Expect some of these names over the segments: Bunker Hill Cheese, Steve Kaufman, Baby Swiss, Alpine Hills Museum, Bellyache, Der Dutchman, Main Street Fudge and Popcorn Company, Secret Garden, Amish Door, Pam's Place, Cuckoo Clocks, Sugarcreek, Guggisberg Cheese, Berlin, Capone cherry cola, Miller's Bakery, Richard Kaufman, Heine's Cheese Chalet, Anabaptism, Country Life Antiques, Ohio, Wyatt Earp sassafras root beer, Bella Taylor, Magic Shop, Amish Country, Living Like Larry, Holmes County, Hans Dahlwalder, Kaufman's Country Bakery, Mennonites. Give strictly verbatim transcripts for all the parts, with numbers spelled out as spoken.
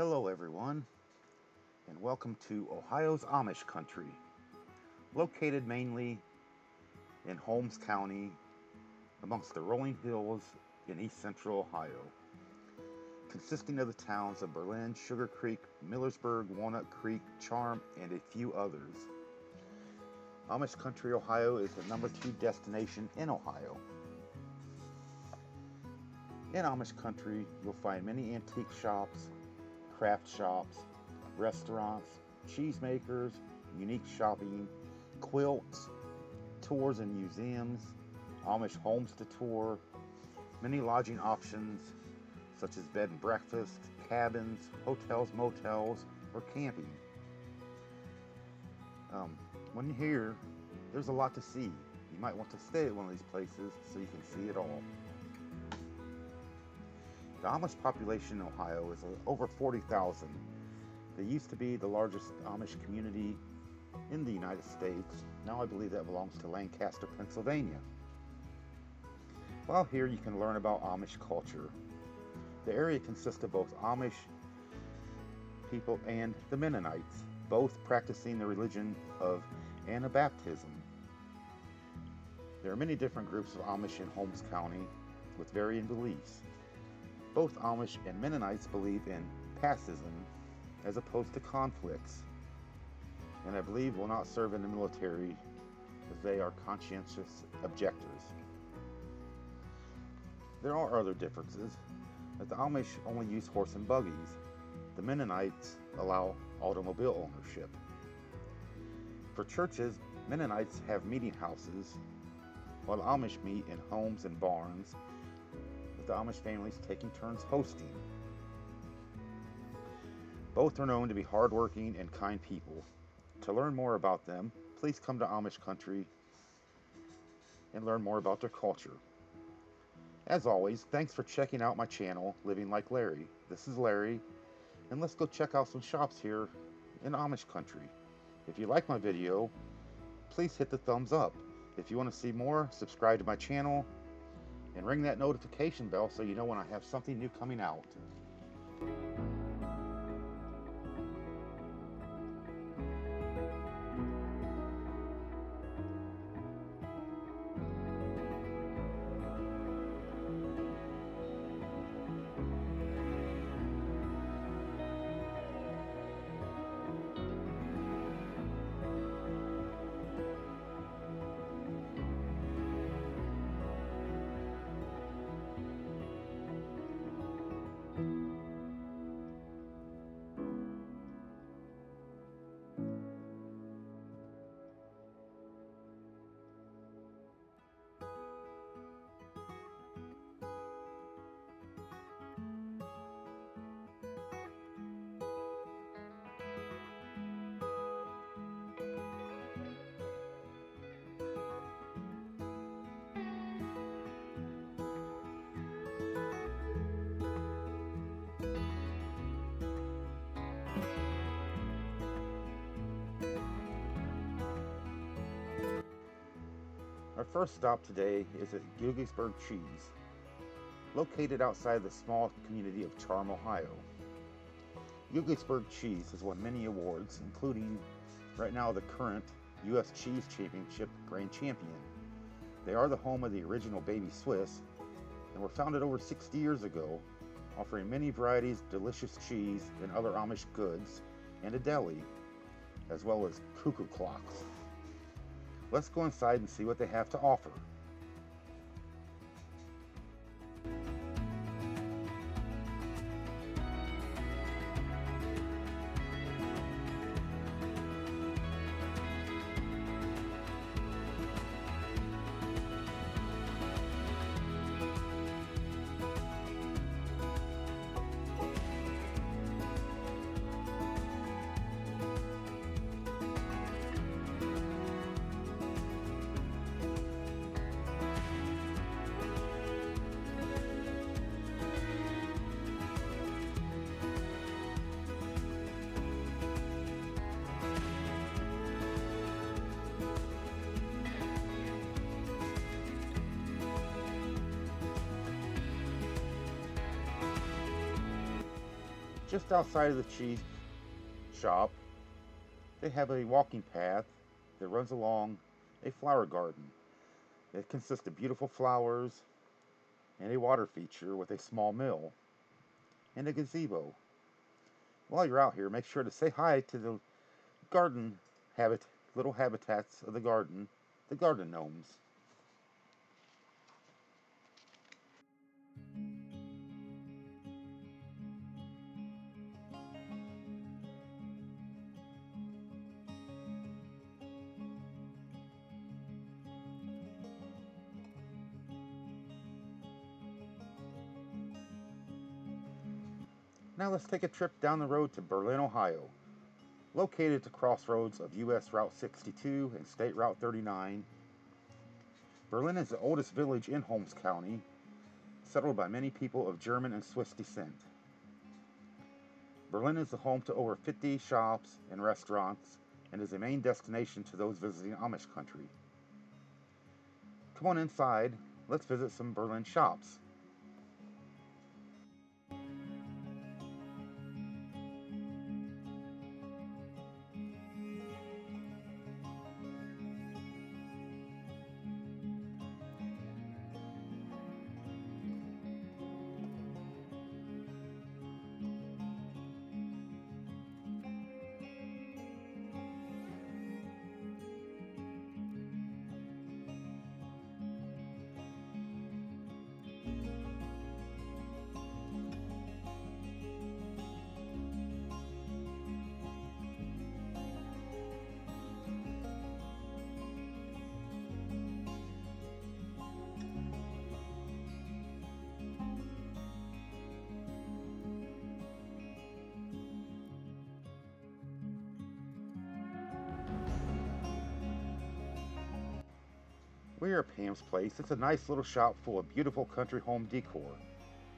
Hello everyone, and welcome to Ohio's Amish Country, located mainly in Holmes County, amongst the rolling hills in east central Ohio, consisting of the towns of Berlin, Sugarcreek, Millersburg, Walnut Creek, Charm, and a few others. Amish Country, Ohio is the number two destination in Ohio. In Amish Country, you'll find many antique shops, craft shops, restaurants, cheesemakers, unique shopping, quilts, tours and museums, Amish homes to tour, many lodging options such as bed and breakfast, cabins, hotels, motels, or camping. Um, when you're here, there's a lot to see. You might want to stay at one of these places so you can see it all. The Amish population in Ohio is over forty thousand. They used to be the largest Amish community in the United States. Now I believe that belongs to Lancaster, Pennsylvania. While here, you can learn about Amish culture. The area consists of both Amish people and the Mennonites, both practicing the religion of Anabaptism. There are many different groups of Amish in Holmes County with varying beliefs. Both Amish and Mennonites believe in pacifism as opposed to conflicts, and I believe will not serve in the military as they are conscientious objectors. There are other differences, as the Amish only use horse and buggies. The Mennonites allow automobile ownership. For churches, Mennonites have meeting houses, while the Amish meet in homes and barns, the Amish families taking turns hosting. Both are known to be hardworking and kind people. To learn more about them, please come to Amish Country and learn more about their culture. As always, thanks for checking out my channel, Living Like Larry. This is Larry, and let's go check out some shops here in Amish Country. If you like my video, please hit the thumbs up. If you want to see more, subscribe to my channel and ring that notification bell so you know when I have something new coming out. Our first stop today is at Guggisberg Cheese, located outside the small community of Charm, Ohio. Guggisberg Cheese has won many awards, including right now the current U S Cheese Championship Grand Champion. They are the home of the original Baby Swiss and were founded over sixty years ago, offering many varieties of delicious cheese and other Amish goods and a deli, as well as Cuckoo Clocks. Let's go inside and see what they have to offer. Just outside of the cheese shop, they have a walking path that runs along a flower garden. It consists of beautiful flowers and a water feature with a small mill and a gazebo. While you're out here, make sure to say hi to the garden habit, little habitats of the garden, the garden gnomes. Now let's take a trip down the road to Berlin, Ohio. Located at the crossroads of U S Route sixty-two and State Route thirty-nine, Berlin is the oldest village in Holmes County, settled by many people of German and Swiss descent. Berlin is the home to over fifty shops and restaurants and is a main destination to those visiting Amish country. Come on inside, let's visit some Berlin shops. We are at Pam's Place. It's a nice little shop full of beautiful country home decor.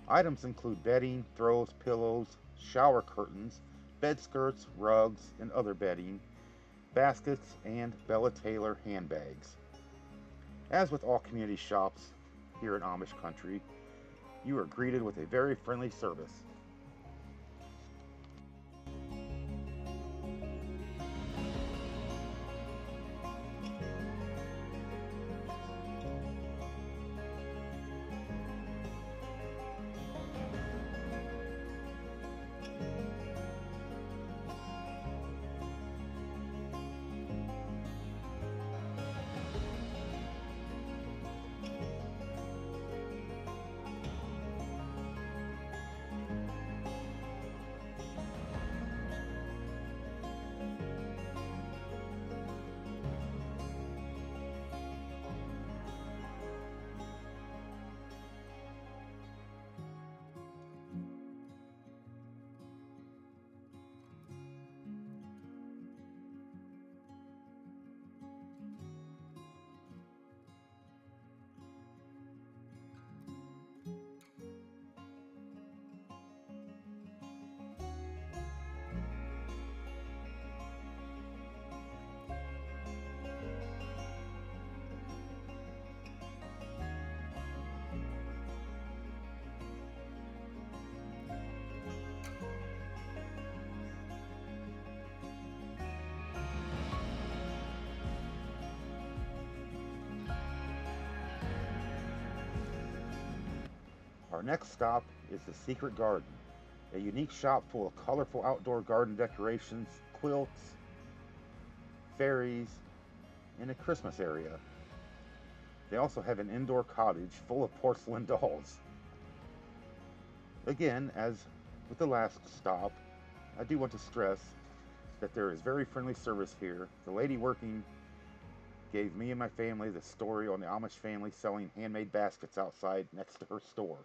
Items include bedding, throws, pillows, shower curtains, bed skirts, rugs, and other bedding, baskets, and Bella Taylor handbags. As with all community shops here in Amish country, you are greeted with a very friendly service. Our next stop is the Secret Garden, a unique shop full of colorful outdoor garden decorations, quilts, fairies, and a Christmas area. They also have an indoor cottage full of porcelain dolls. Again, as with the last stop, I do want to stress that there is very friendly service here. The lady working gave me and my family the story on the Amish family selling handmade baskets outside next to her store.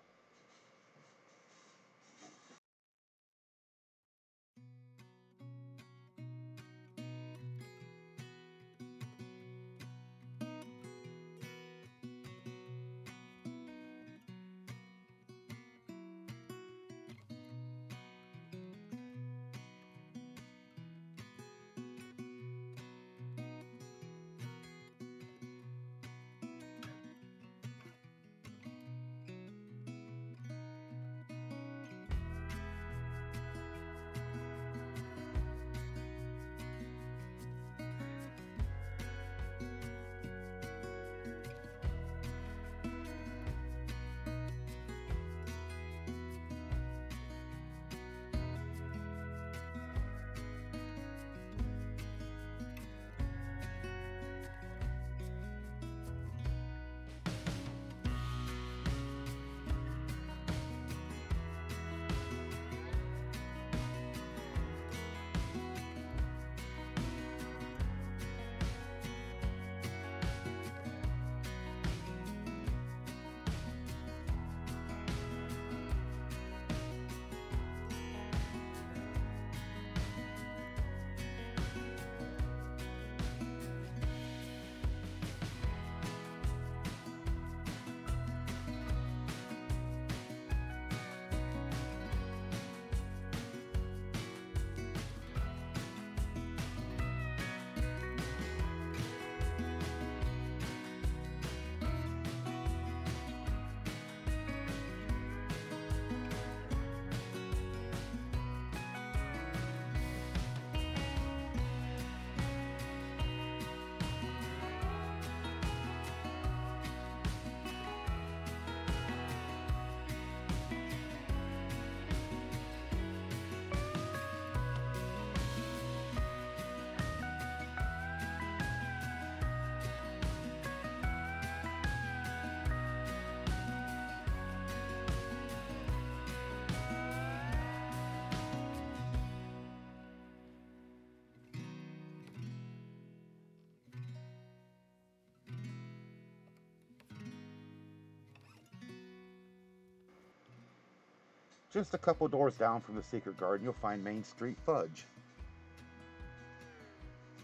Just a couple doors down from the Secret Garden, you'll find Main Street Fudge.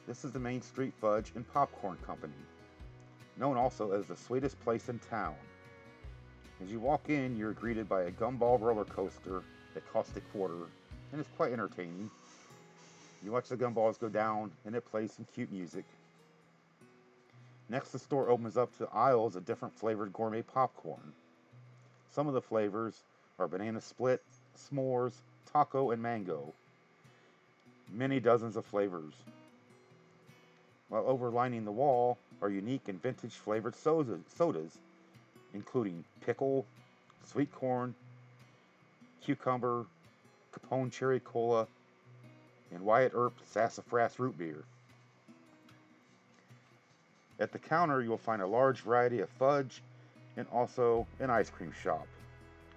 This is the Main Street Fudge and Popcorn Company, known also as the sweetest place in town. As you walk in, you're greeted by a gumball roller coaster that costs a quarter and is quite entertaining. You watch the gumballs go down and it plays some cute music. Next, the store opens up to aisles of different flavored gourmet popcorn. Some of the flavors are banana split, s'mores, taco, and mango. Many dozens of flavors. While overlining the wall are unique and vintage flavored sodas, including pickle, sweet corn, cucumber, Capone cherry cola, and Wyatt Earp sassafras root beer. At the counter, you'll find a large variety of fudge and also an ice cream shop,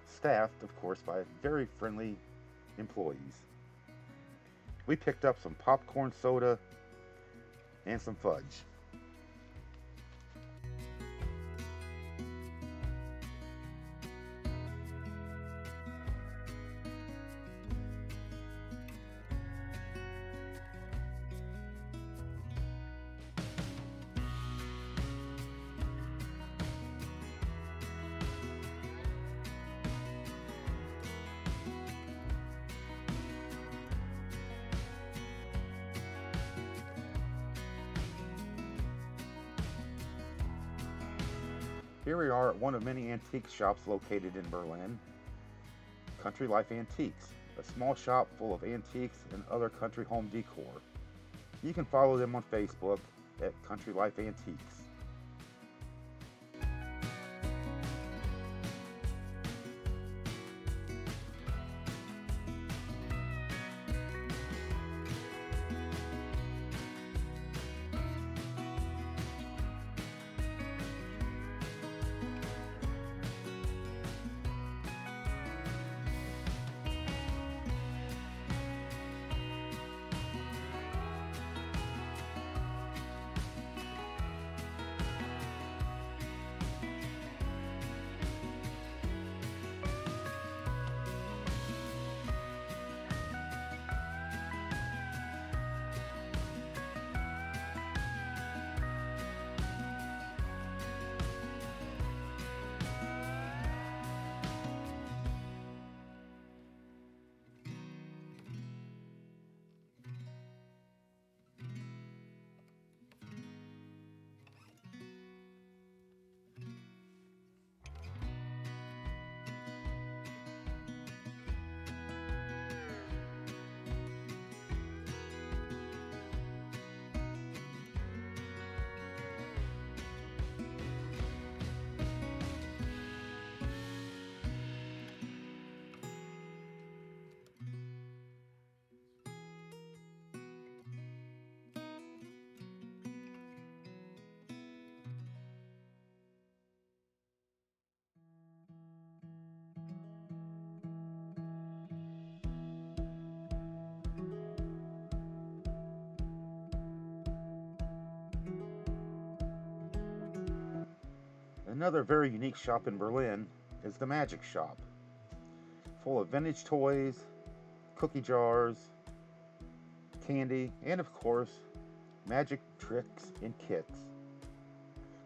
staffed, of course, by very friendly employees. We picked up some popcorn soda and some fudge. Here we are at one of many antique shops located in Berlin, Country Life Antiques, a small shop full of antiques and other country home decor. You can follow them on Facebook at Country Life Antiques. Another very unique shop in Berlin is the Magic Shop, full of vintage toys, cookie jars, candy, and of course, magic tricks and kits.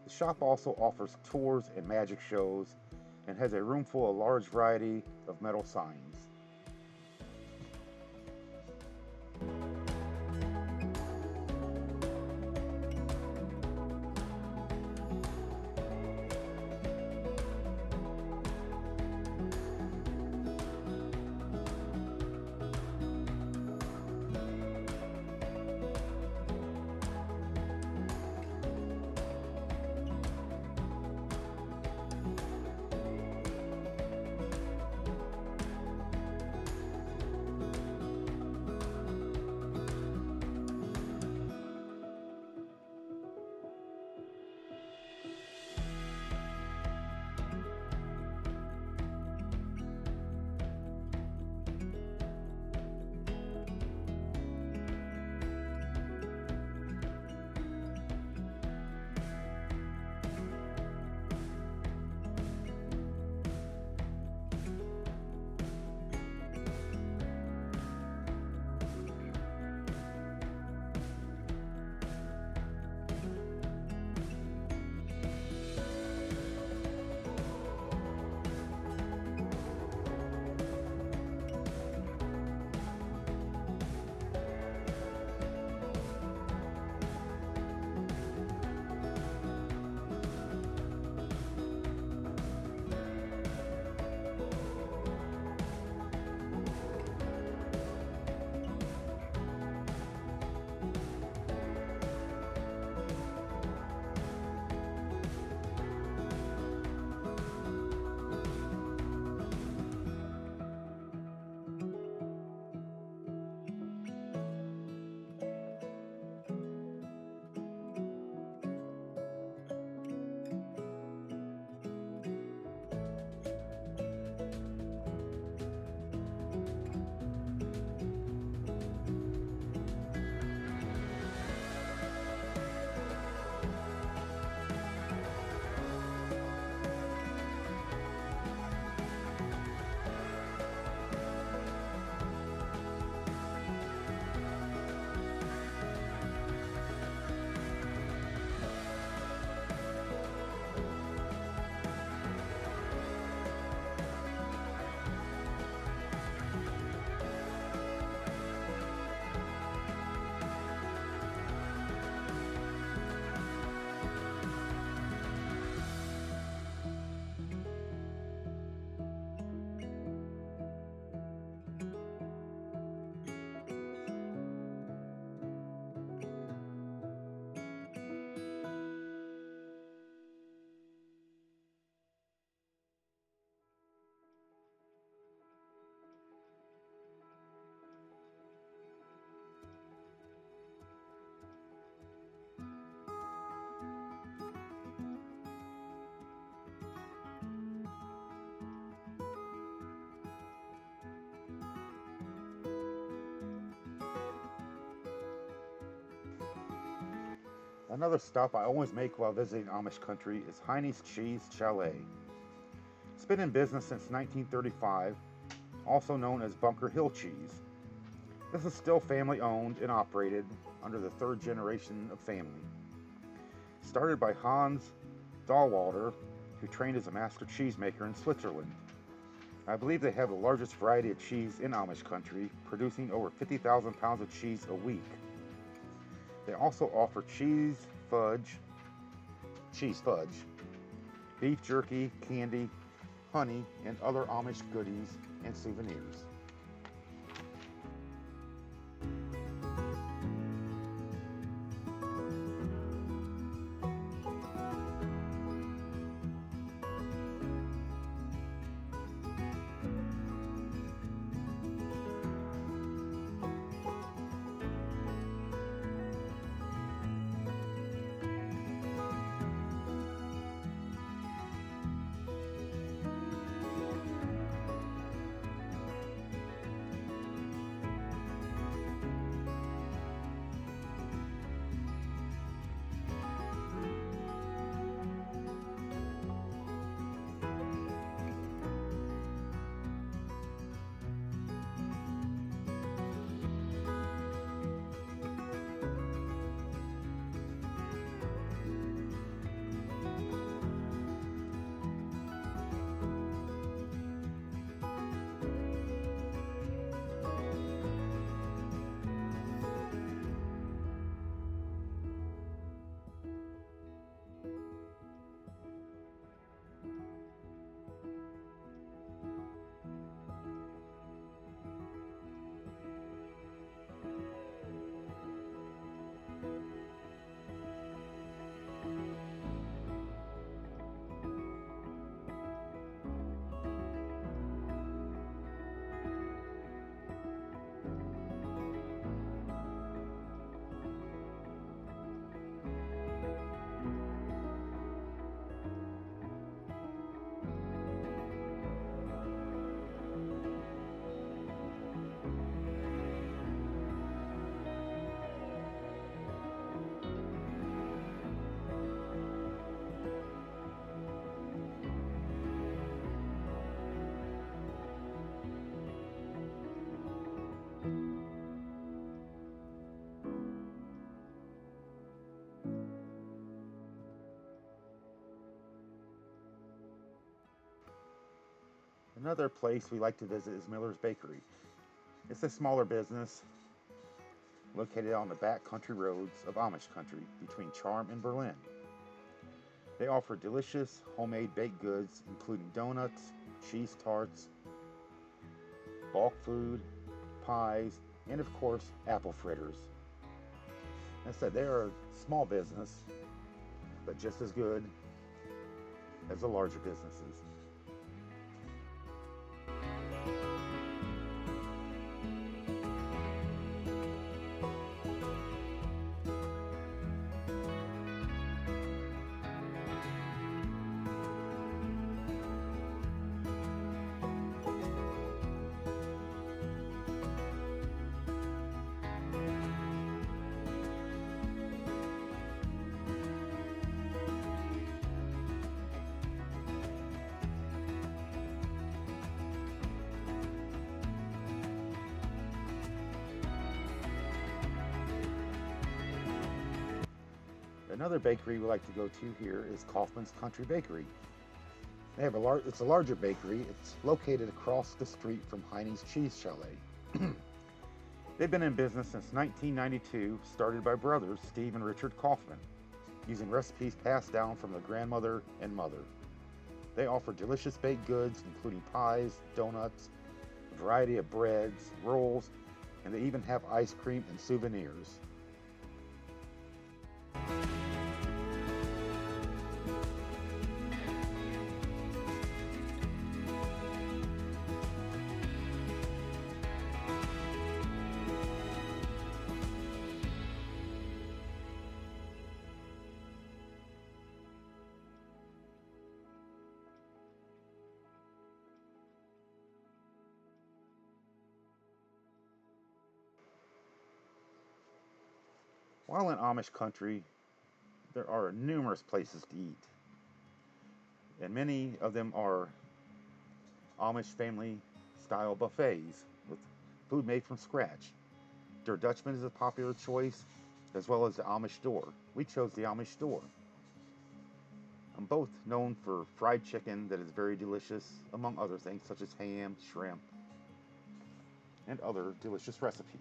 The shop also offers tours and magic shows and has a room full of a large variety of metal signs. Another stop I always make while visiting Amish country is Heine's Cheese Chalet. It's been in business since nineteen thirty-five, also known as Bunker Hill Cheese. This is still family owned and operated under the third generation of family. Started by Hans Dahlwalder, who trained as a master cheesemaker in Switzerland. I believe they have the largest variety of cheese in Amish country, producing over fifty thousand pounds of cheese a week. They also offer cheese fudge, cheese fudge, beef jerky, candy, honey, and other Amish goodies and souvenirs. Another place we like to visit is Miller's Bakery. It's a smaller business located on the back country roads of Amish country between Charm and Berlin. They offer delicious homemade baked goods including donuts, cheese tarts, bulk food, pies, and of course apple fritters. As I said, they are a small business, but just as good as the larger businesses. Another bakery we like to go to here is Kaufman's Country Bakery. They have a large, it's a larger bakery. It's located across the street from Heine's Cheese Chalet. They've been in business since nineteen ninety-two, started by brothers Steve and Richard Kaufman, using recipes passed down from their grandmother and mother. They offer delicious baked goods, including pies, donuts, a variety of breads, rolls, and they even have ice cream and souvenirs. While in Amish country, there are numerous places to eat, and many of them are Amish family style buffets with food made from scratch. Der Dutchman is a popular choice, as well as the Amish Door. We chose the Amish Door. I'm both known for fried chicken that is very delicious, among other things such as ham, shrimp, and other delicious recipes.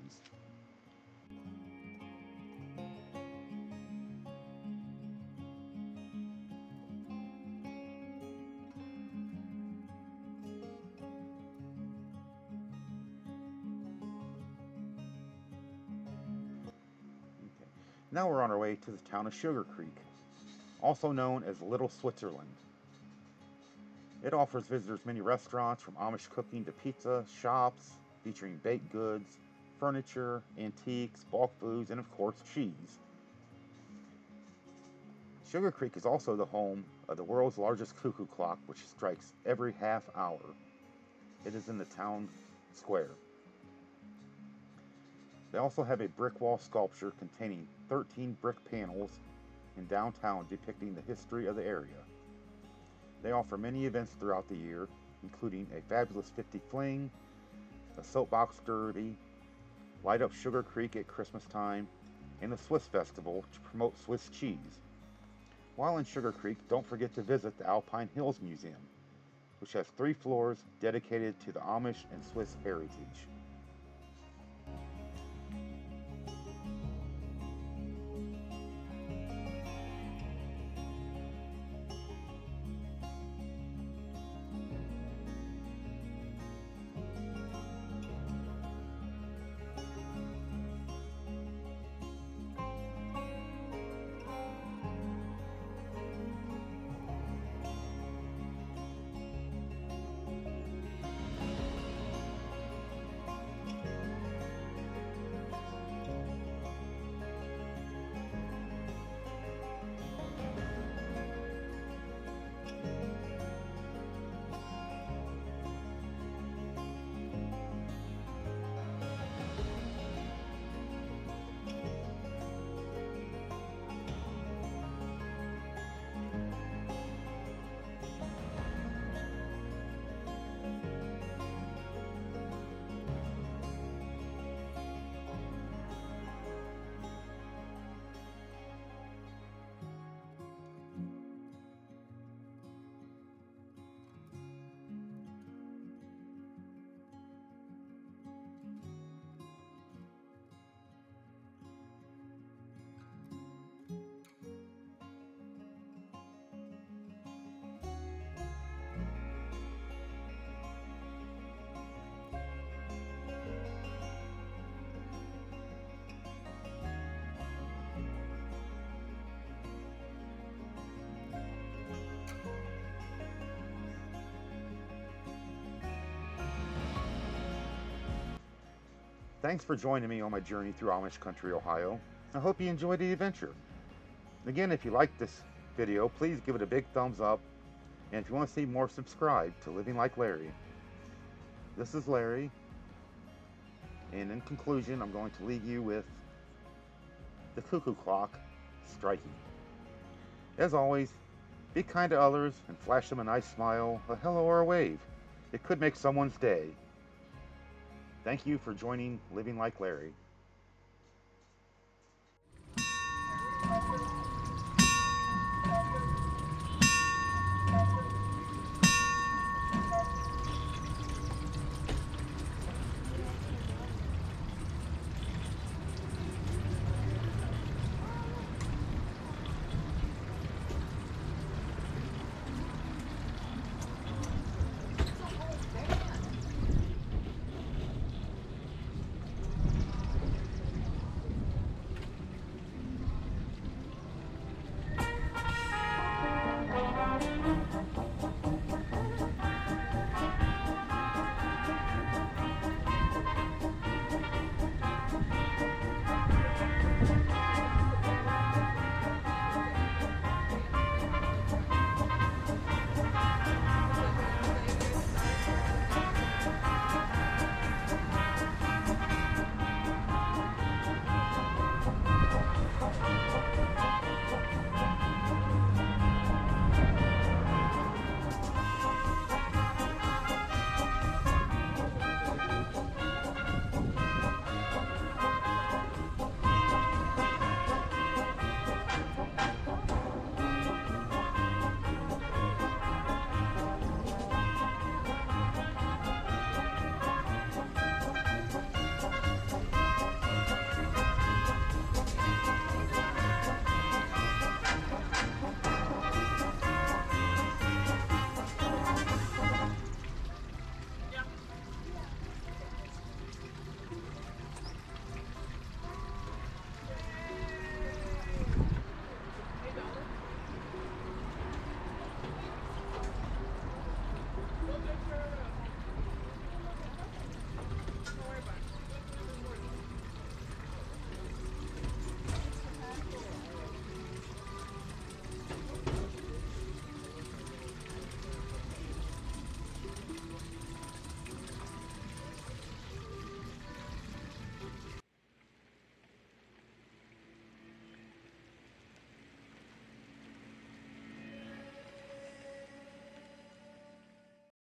Now we're on our way to the town of Sugarcreek, also known as Little Switzerland. It offers visitors many restaurants, from Amish cooking to pizza shops featuring baked goods, furniture, antiques, bulk foods, and of course cheese. Sugarcreek is also the home of the world's largest cuckoo clock, which strikes every half hour. It is in the town square. They also have a brick wall sculpture containing thirteen brick panels in downtown depicting the history of the area. They offer many events throughout the year, including a Fabulous fifty fling, a soapbox derby, Light Up Sugar Creek at Christmas time, and the Swiss Festival to promote Swiss cheese. While in Sugar Creek, don't forget to visit the Alpine Hills Museum, which has three floors dedicated to the Amish and Swiss heritage. Thanks for joining me on my journey through Amish Country, Ohio. I hope you enjoyed the adventure. Again, if you liked this video, please give it a big thumbs up. And if you want to see more, subscribe to Living Like Larry. This is Larry. And in conclusion, I'm going to leave you with the cuckoo clock striking. As always, be kind to others and flash them a nice smile, a hello, or a wave. It could make someone's day. Thank you for joining Living Like Larry.